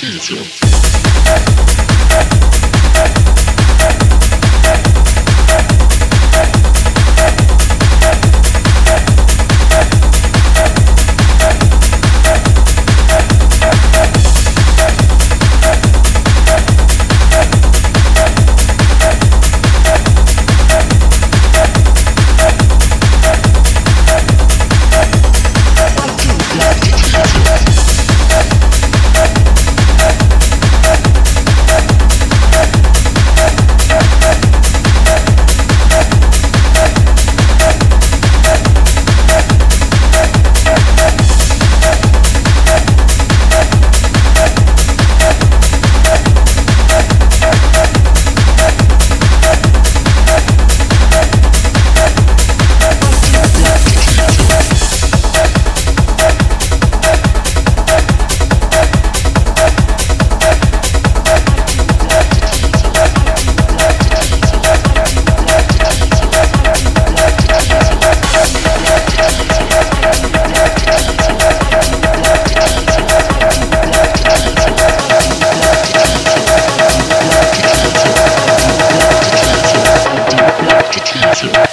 sees you. Thank you.